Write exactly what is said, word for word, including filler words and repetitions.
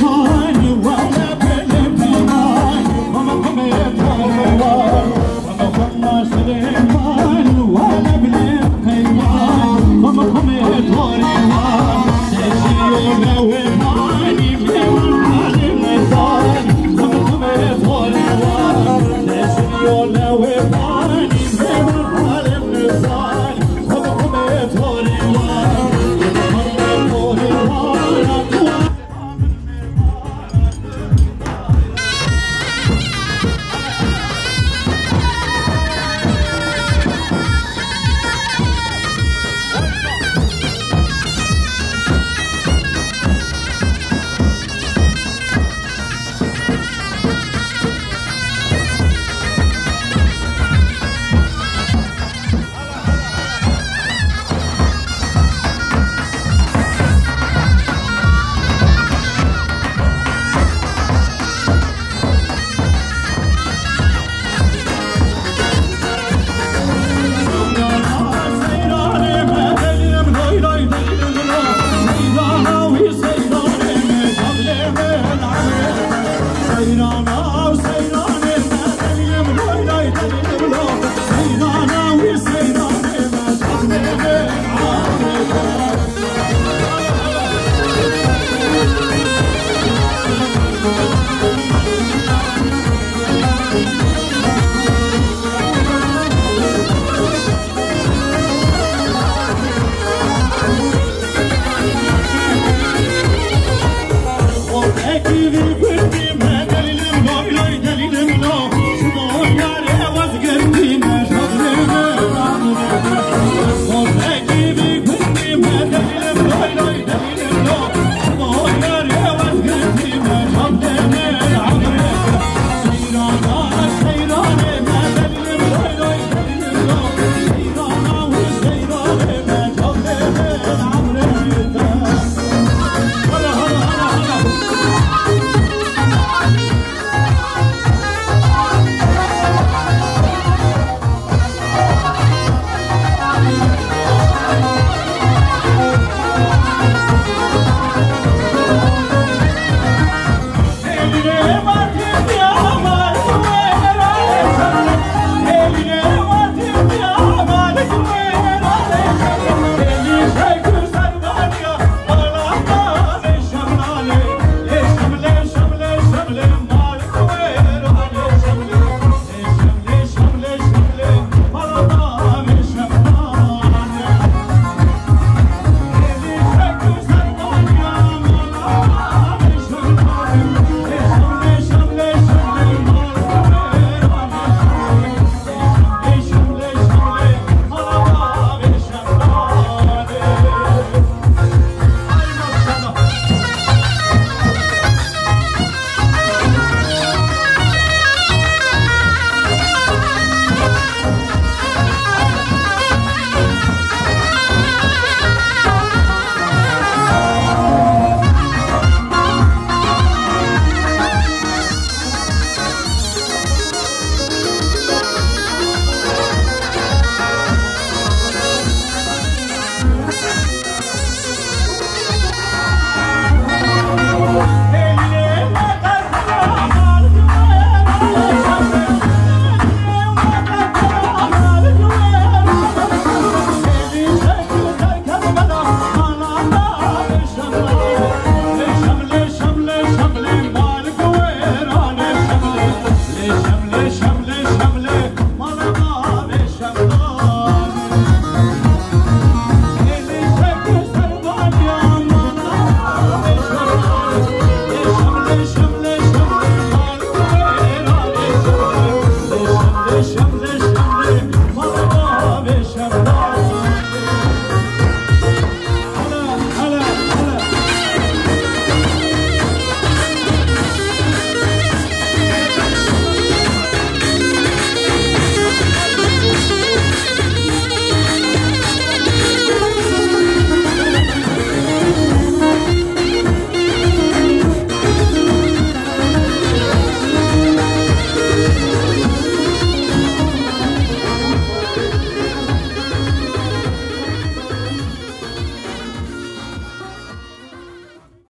Come on,